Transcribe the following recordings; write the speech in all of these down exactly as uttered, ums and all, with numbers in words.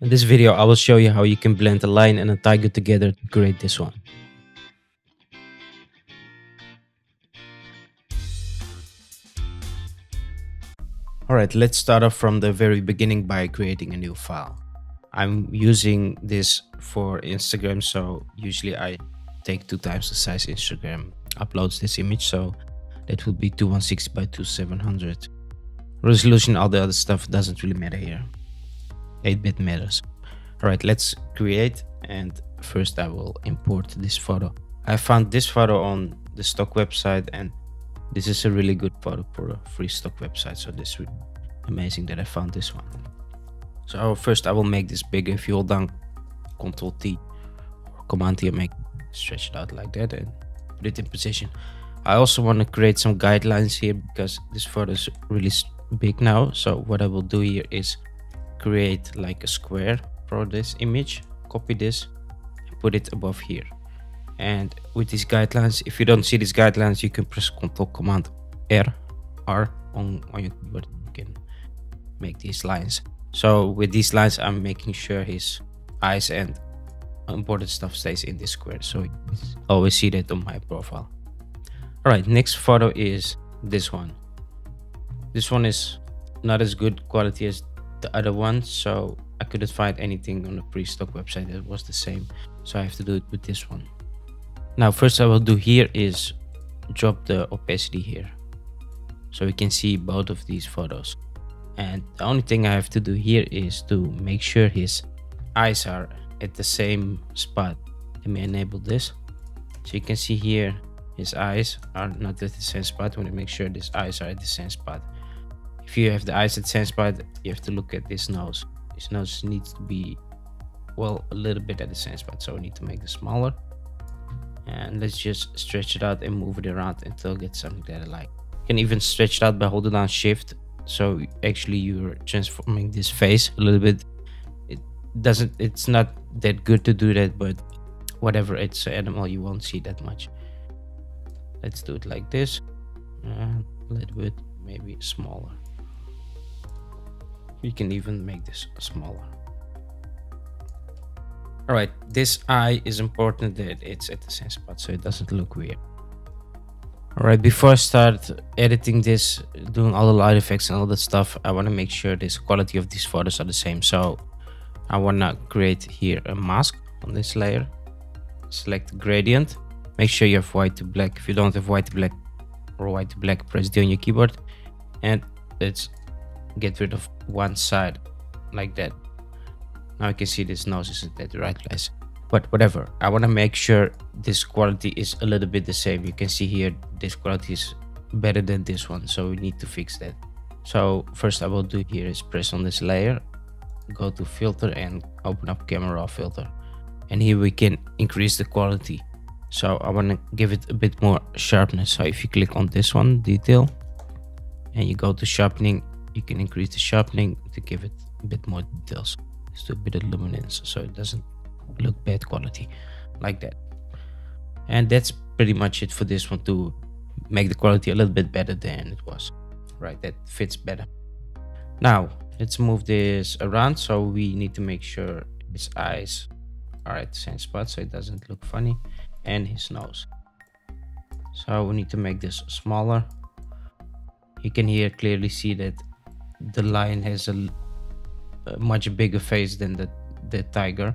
In this video, I will show you how you can blend a line and a tiger together to create this one. Alright, let's start off from the very beginning by creating a new file. I'm using this for Instagram, so usually I take two times the size Instagram uploads this image, so that would be two one six by two seven hundred. Resolution, all the other stuff doesn't really matter here. eight bit matters. Alright, let's create, and first I will import this photo. I found this photo on the stock website, and this is a really good photo for a free stock website, so this is amazing that I found this one. So first I will make this bigger. If you hold down control T or command T, I make stretch it out like that and put it in position. I also want to create some guidelines here because this photo is really big now. So what I will do here is create like a square for this image, copy this and put it above here. And with these guidelines, if you don't see these guidelines, you can press control command R on, on your keyboard. You can make these lines. So with these lines, I'm making sure his eyes and important stuff stays in this square, so you always see that on my profile. All right, next photo is this one. This one is not as good quality as the other one, so I couldn't find anything on the pre-stock website that was the same, so I have to do it with this one. Now first I will do here is drop the opacity here, so we can see both of these photos. And the only thing I have to do here is to make sure his eyes are at the same spot. Let me enable this, so you can see here his eyes are not at the same spot. I want to make sure these eyes are at the same spot. If you have the eyes at the same spot, you have to look at this nose. This nose needs to be, well, a little bit at the same spot, so we need to make it smaller. And let's just stretch it out and move it around until I get something that I like. You can even stretch it out by holding down shift, so actually you're transforming this face a little bit. It doesn't, it's not that good to do that, but whatever, it's an animal, you won't see that much. Let's do it like this, and a little bit maybe smaller. You can even make this smaller. All right, this eye is important that it's at the same spot, so it doesn't look weird. All right, before I start editing this, doing all the light effects and all that stuff, I want to make sure this quality of these photos are the same. So I want to create here a mask on this layer. Select gradient. Make sure you have white to black. If you don't have white to black or white to black, press D on your keyboard. And let's get rid of one side like that. Now you can see this nose isn't at the right place, but whatever. I want to make sure this quality is a little bit the same. You can see here this quality is better than this one, so we need to fix that. So first I will do here is press on this layer, go to filter and open up camera raw filter. And here we can increase the quality. So I want to give it a bit more sharpness. So if you click on this one, detail, and you go to sharpening, you can increase the sharpening to give it a bit more details. To a bit of luminance, so it doesn't look bad quality like that. And that's pretty much it for this one, to make the quality a little bit better than it was. Right, that fits better. Now let's move this around, so we need to make sure his eyes are at the same spot so it doesn't look funny, and his nose. So we need to make this smaller. You can here clearly see that the lion has a much bigger face than the the tiger,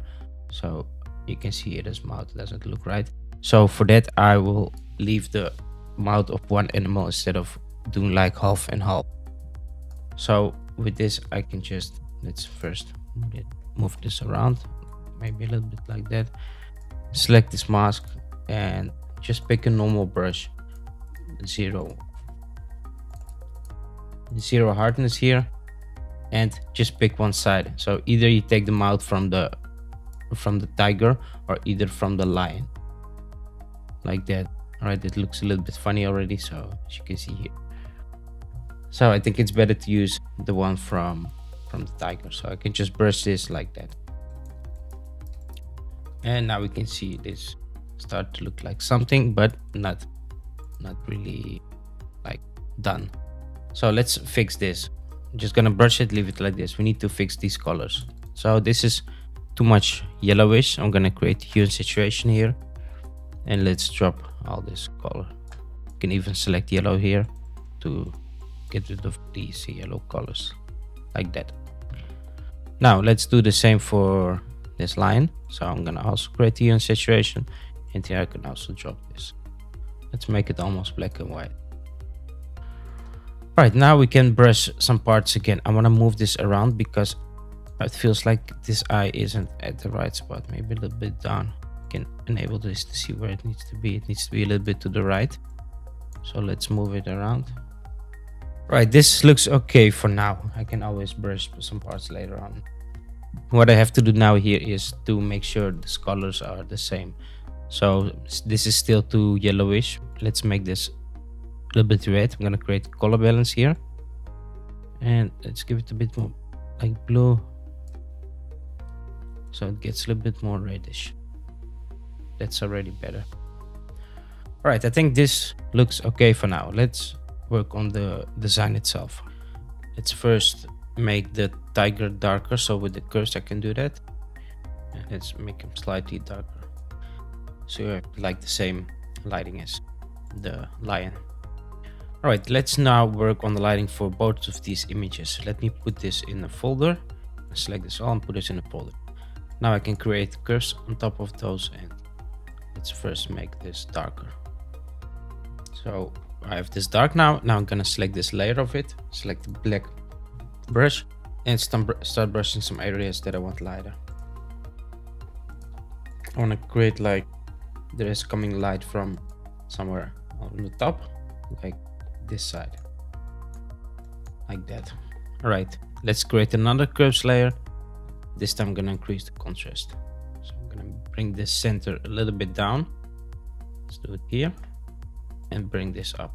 so you can see it, his mouth doesn't look right. So for that I will leave the mouth of one animal instead of doing like half and half. So with this I can just, let's first move this around maybe a little bit like that. Select this mask and just pick a normal brush. Zero zero hardness here, and just pick one side. So either you take the mouth from the from the tiger or either from the lion like that. All right, it looks a little bit funny already, so as you can see here. So I think it's better to use the one from from the tiger, so I can just brush this like that. And now we can see this start to look like something, but not not really like done. So let's fix this. Just gonna brush it, leave it like this. We need to fix these colors. So this is too much yellowish. I'm gonna create a hue and saturation here, and let's drop all this color. You can even select yellow here to get rid of these yellow colors, like that. Now let's do the same for this line. So I'm gonna also create hue and saturation, and here I can also drop this. Let's make it almost black and white. All right, now we can brush some parts again. I want to move this around because it feels like this eye isn't at the right spot. Maybe a little bit down. I can enable this to see where it needs to be. It needs to be a little bit to the right. So let's move it around. Right, this looks okay for now. I can always brush some parts later on. What I have to do now here is to make sure these colors are the same. So this is still too yellowish. Let's make this a little bit red. I'm gonna create color balance here, and let's give it a bit more like blue, so it gets a little bit more reddish. That's already better. All right, I think this looks okay for now. Let's work on the design itself. Let's first make the tiger darker. So with the curves I can do that, and let's make him slightly darker. So you have like the same lighting as the lion. All right, let's now work on the lighting for both of these images. Let me put this in a folder. I select this all and put this in a folder. Now I can create curves on top of those, and let's first make this darker. So I have this dark now. Now I'm gonna select this layer of it, select the black brush, and start brushing some areas that I want lighter. I wanna create like there is coming light from somewhere on the top, like this side, like that. All right, let's create another curves layer. This time I'm gonna increase the contrast. So I'm gonna bring the center a little bit down. Let's do it here and bring this up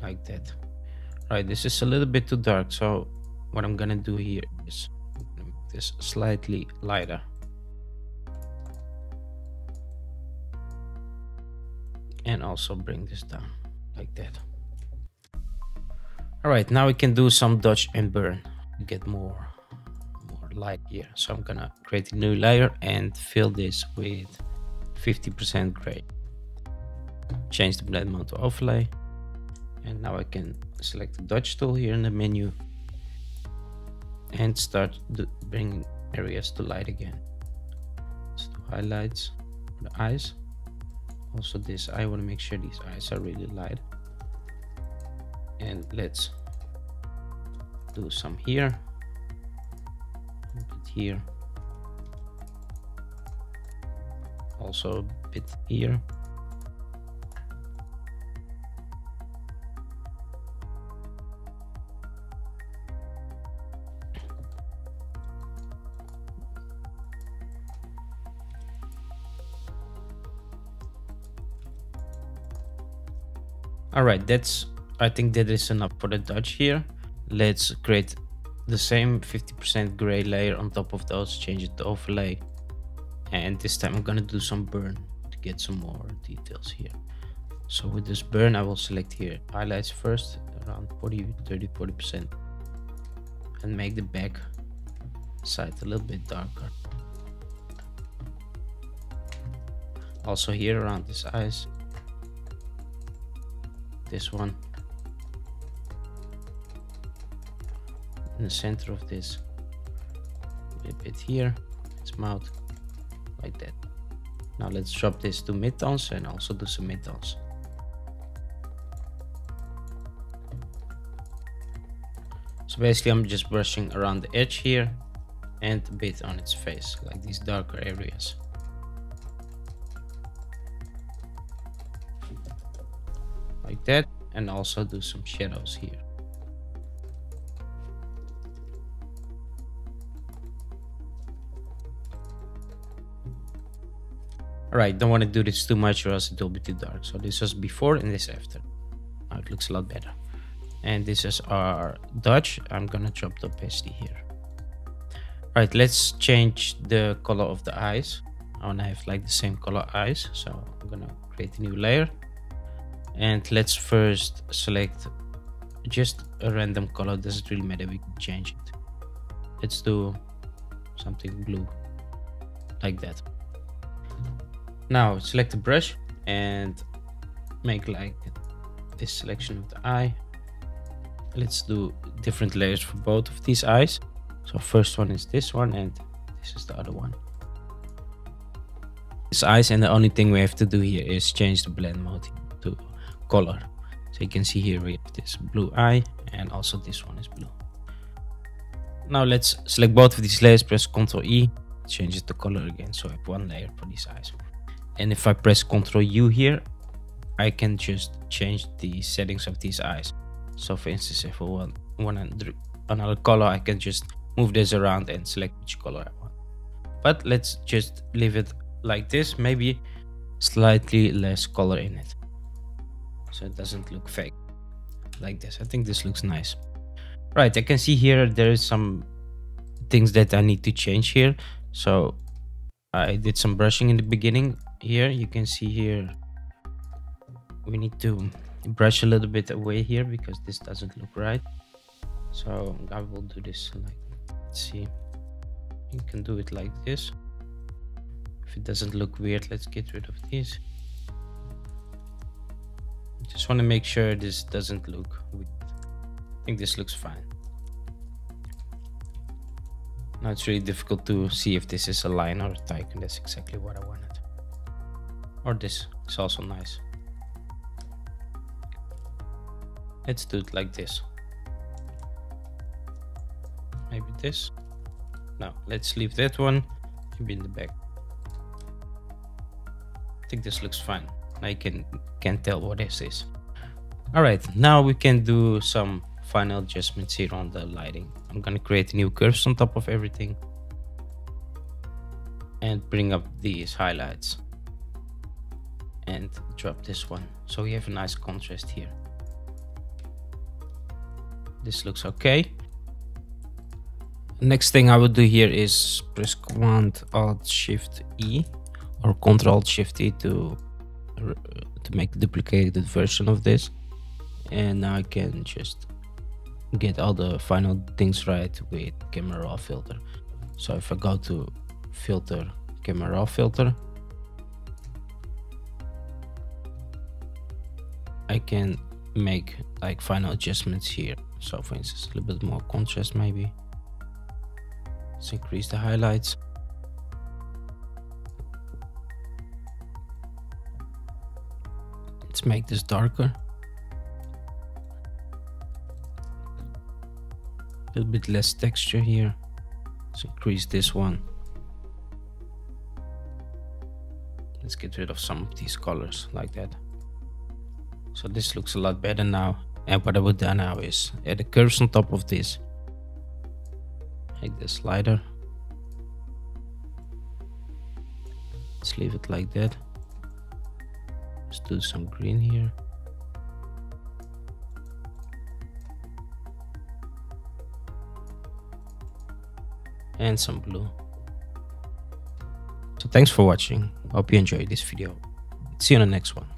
like that. All right, this is a little bit too dark. So what I'm gonna do here is I'm gonna make this slightly lighter. And also bring this down like that. All right, now we can do some dodge and burn to get more, more light here. So I'm gonna create a new layer and fill this with fifty percent gray. Change the blend mode to overlay. And now I can select the dodge tool here in the menu and start bringing areas to light again. Let's do highlights for the eyes. Also this, I want to make sure these eyes are really light. And let's do some here, a bit here, also a bit here. All right, that's, I think that is enough for the dodge here. Let's create the same fifty percent gray layer on top of those, change it to overlay. And this time I'm gonna do some burn to get some more details here. So with this burn, I will select here highlights first, around forty, thirty, forty percent, and make the back side a little bit darker. Also here around these eyes, this one in the center of this, a bit here, its mouth, like that. Now let's drop this to midtones and also do some midtones. So basically I'm just brushing around the edge here and a bit on its face, like these darker areas. Like that, and also do some shadows here. All right, don't want to do this too much or else it will be too dark. So this was before and this after. Now it looks a lot better. And this is our dodge. I'm gonna drop the opacity here. All right, let's change the color of the eyes. I wanna have like the same color eyes. So I'm gonna create a new layer. And let's first select just a random color, doesn't really matter, we can change it. Let's do something blue like that. Now select the brush and make like this selection of the eye. Let's do different layers for both of these eyes. So first one is this one and this is the other one. This eyes, and the only thing we have to do here is change the blend mode to color. So you can see here we have this blue eye and also this one is blue. Now let's select both of these layers, press control E, changes the color again. So I have one layer for these eyes. And if I press control U here, I can just change the settings of these eyes. So for instance, if I want one another color, I can just move this around and select which color I want. But let's just leave it like this, maybe slightly less color in it, so it doesn't look fake like this. I think this looks nice. Right, I can see here there is some things that I need to change here. So I did some brushing in the beginning. Here you can see here we need to brush a little bit away here because this doesn't look right. So I will do this like, let's see, you can do it like this. If it doesn't look weird, let's get rid of these. Just want to make sure this doesn't look weird. I think this looks fine. Now it's really difficult to see if this is a line or a type, and that's exactly what I wanted. Or this is also nice. Let's do it like this. Maybe this. No, let's leave that one. Maybe in the back. I think this looks fine. I can can tell what this is. All right, now we can do some final adjustments here on the lighting. I'm gonna create new curves on top of everything and bring up these highlights and drop this one, so we have a nice contrast here. This looks okay. Next thing I will do here is press Command Alt Shift E or Control Shift E to to make a duplicated version of this, and now I can just get all the final things right with camera raw filter. So if I go to filter, camera raw filter, I can make like final adjustments here. So for instance, a little bit more contrast maybe. Let's increase the highlights. Let's make this darker, a little bit less texture here. Let's increase this one. Let's get rid of some of these colors like that. So this looks a lot better now, and what I would do now is add the curves on top of this, like the slider. Let's leave it like that. Let's do some green here. And some blue. So thanks for watching. Hope you enjoyed this video. See you in the next one.